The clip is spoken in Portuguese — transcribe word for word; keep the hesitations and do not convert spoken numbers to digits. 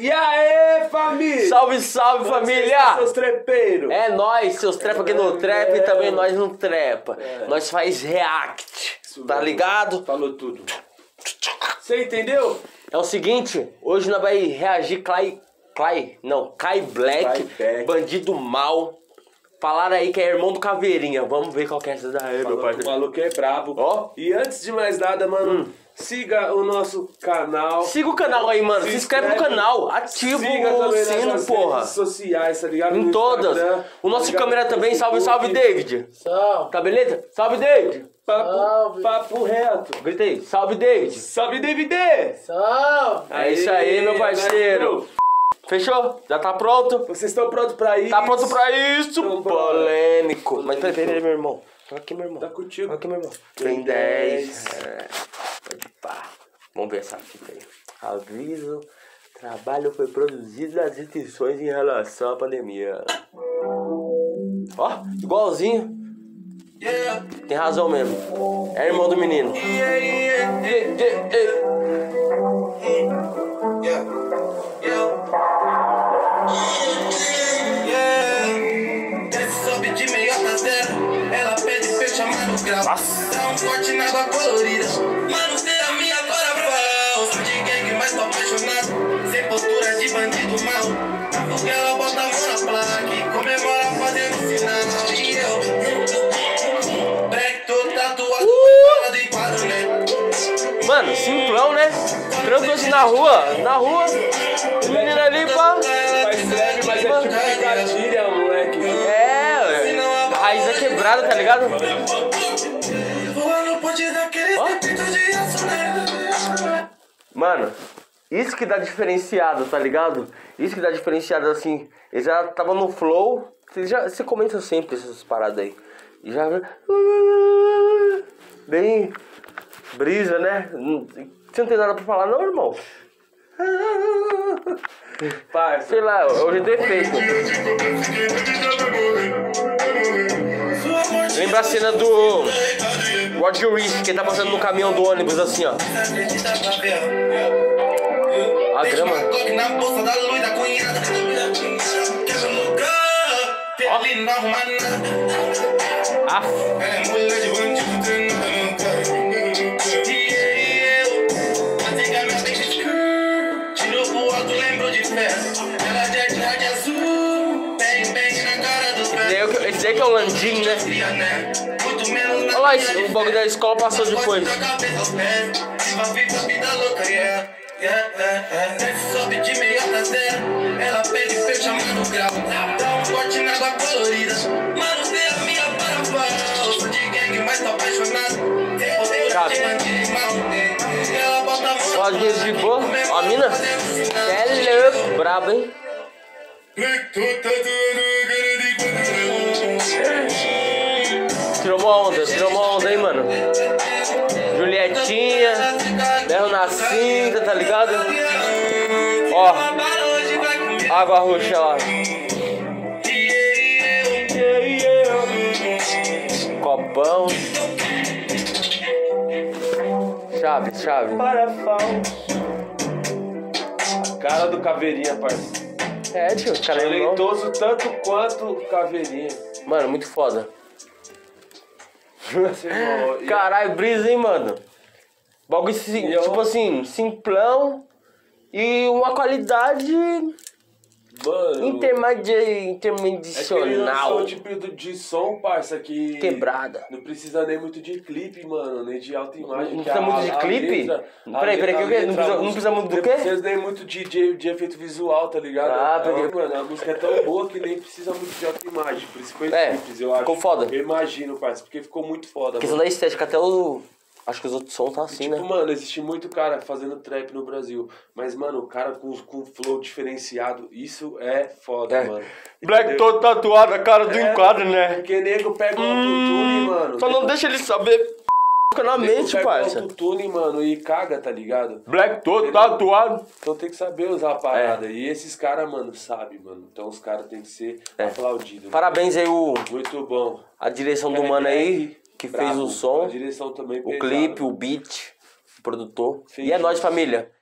E aí, família! Salve, salve, Como família! Seus trepeiros! É nós, seus trepa é, que não trepa é, e também nós não trepa. É. Nós faz react, isso tá mesmo. Ligado? Falou tudo. Você entendeu? É o seguinte, hoje nós vai reagir Kai... Kai? Não, Kai Black, Kai bandido mal. Falaram aí que é irmão do Caveirinha. Vamos ver qual que é essa daí, meu parceiro. O maluco é brabo. Ó. E antes de mais nada, mano, hum. siga o nosso canal. Siga o canal aí, mano. Se, se inscreve, inscreve no canal. Ativa o sino, porra. Redes sociais, tá ligado? Em no todas. Instagram, o nosso tá câmera também. Facebook. Salve, salve, David. Salve. Tá beleza? Salve, David. Papo, salve. Papo reto. Grita aí. Salve, David. Salve, David. Salve. É isso aí, meu parceiro. Fechou? Já tá pronto? Vocês estão prontos pra isso? Tá pronto pra isso? Polêmico. Polêmico. Mas peraí, peraí, meu irmão. Olha aqui, meu irmão. Tá contigo. Olha aqui, meu irmão. Tem dez. É. Pode pá. Vamos ver essa fita aí. Aviso. Trabalho foi produzido nas restrições em relação à pandemia. Ó, igualzinho. Yeah. Tem razão mesmo. É irmão do menino. Yeah, yeah, yeah, yeah, yeah. Yeah. Nossa. Dá um corte na água colorida. Mano, cê é a minha agora pra o sou de gangue, mas tô apaixonado. Sem postura de bandido mal. Na fogueira bota a mão na placa e comemora fazendo sinal. E eu, Black, tô tatuado uh! em quadro, né? Mano, simplão, né? Tranco assim na rua. Na rua, o menino ali, pá. Mas leve, mas é tipo de gatilha, moleque. É, ué. A raiz é quebrada, tá ligado? Mano, isso que dá diferenciado, tá ligado? Isso que dá diferenciado, assim. Ele já tava no flow. Você, já, você comenta sempre essas paradas aí. E já... Bem... Brisa, né? Você não tem nada pra falar não, irmão? Pai, sei lá, hoje tem feito. Lembra a cena do Roger Reis, que tá passando no caminhão do ônibus assim, ó. A grama. Ó. Ah. Esse daí que é o Landinho, né? Olha lá, esse, o bagulho da escola passou depois. Ó, de boa. Ó, a mina. É louco, brabo, hein? Tirou uma onda, tirou uma onda, hein, mano? Julietinha, berro na cinta, tá ligado? Ó, água roxa lá. Copão. Chave, chave. Cara do Caveirinha, parceiro. É, tio, cara é leitoso tanto quanto Caveirinha. Mano, muito foda. Caralho, brisa, hein, mano? Bagulho, tipo assim, simplão e uma qualidade intermedicional. É tipo de som, parça, que... Quebrada. Não precisa nem muito de clipe, mano, nem de alta imagem. Não precisa muito de clipe? Peraí, peraí, não precisa muito do quê? Não precisa nem muito de efeito visual, tá ligado? Ah, porque... Mano, a música é tão boa que nem precisa muito de alta imagem, por isso foi simples, eu acho. Ficou foda. Eu imagino, parça, porque ficou muito foda. A questão da estética, até o... Acho que os outros sons tá assim, tipo, né? Tipo, mano, existe muito cara fazendo trap no Brasil. Mas, mano, o cara com, com flow diferenciado, isso é foda, é. Mano. Black todo tatuado, a cara do é, enquadro, né? Porque nego pega o autotune, hum, mano. Só não deixa ele saber p*** na mente, parça. Pega o autotune, mano, e caga, tá ligado? Black todo tatuado. Então tem que saber usar a parada. É. E esses caras, mano, sabem, mano. Então os caras tem que ser é. aplaudidos. Parabéns mano. aí, o... Muito bom. A direção do mano aí... Que Bravo, fez o som, a direção também o pesado. Clipe, o beat, o produtor. Fez e é nóis, família.